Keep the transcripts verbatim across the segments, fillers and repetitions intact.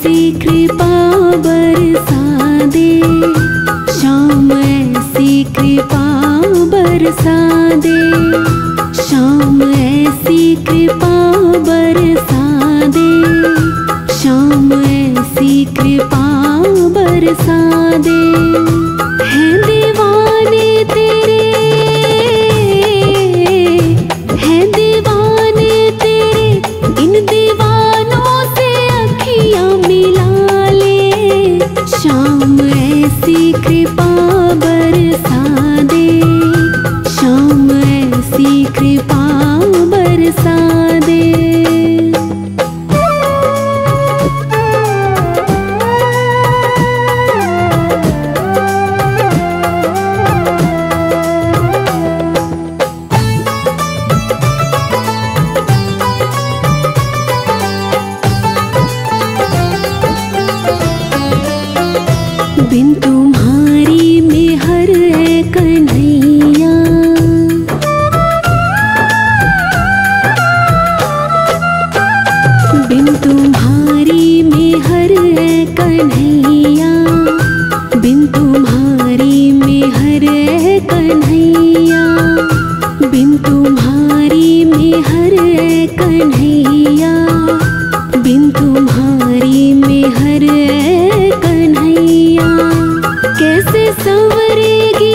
ऐसी कृपा बरसा दे, श्याम ऐसी कृपा बरसा दे, श्याम ऐसी कृपा बरसा दे, श्याम ऐसी कृपा बरसा दे। हैं दीवाने तेरे, हैं दीवाने तेरे, इन दीवानों से अखियाँ मिला ले, श्याम ऐसी कृपा बरसा दे, श्याम ऐसी कृपा बरसा दे। बिन तुम्हारी मेहर है कन्हैया, बिन तुम्हारी मेहर है कन्हैया, बिन तुम्हारी मेहर है कन्हैया, बिन तुम्हारी मेहर है कन्हैया, बिन तुम्हारी मेहर है कन्हैया, कैसे संवरेगी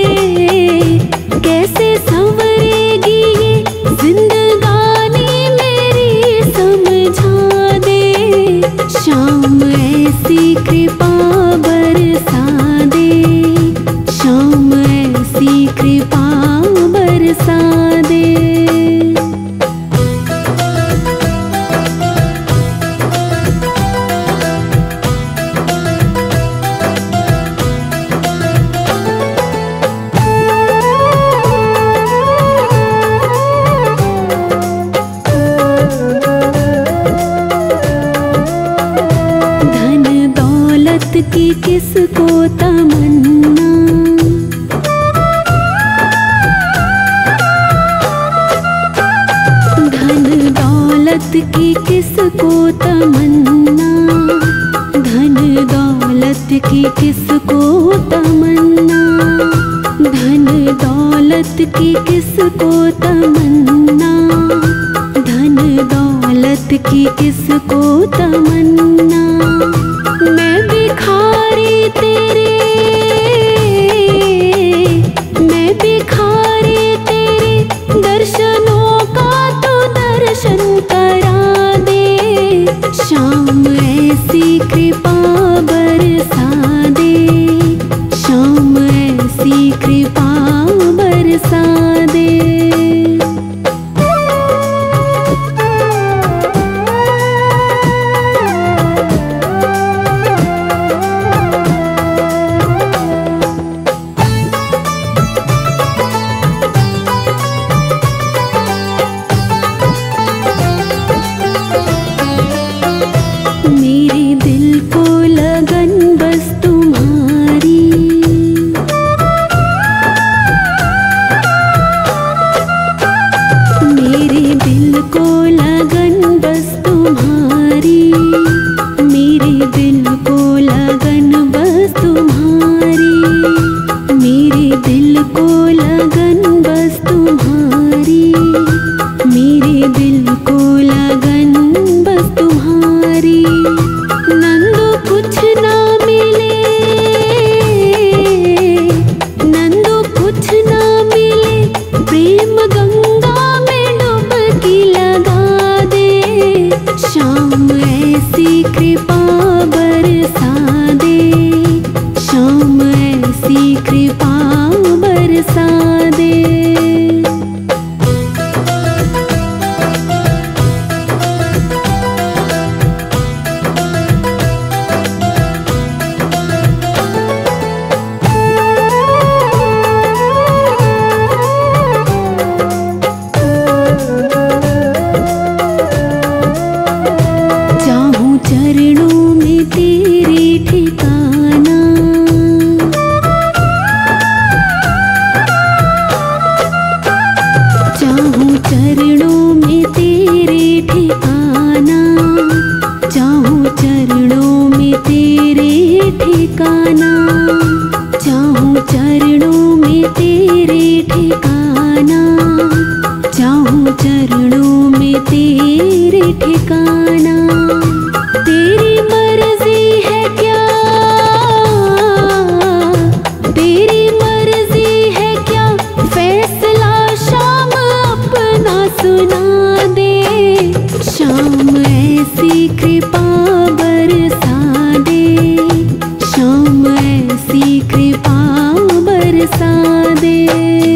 ये, कैसे संवरेगी ये जिंदगानी मेरी समझा दे, श्याम ऐसी कृपा बरसा दे, श्याम ऐसी कृपा बरसा दे। की किसको तमन्ना, धन दौलत की किसको तमन्ना, धन दौलत की किसको तमन्ना, धन दौलत की किसको तमन्ना, धन दौलत की किसको तमन्ना। मैं भिखारी तेरे, मैं भिखारी तेरे, दर्शनों का तो दर्शन करा दे, श्याम ऐसी कृपा बरसा दे, श्याम ऐसी कृपा बरसा दे। रेणु सा दे।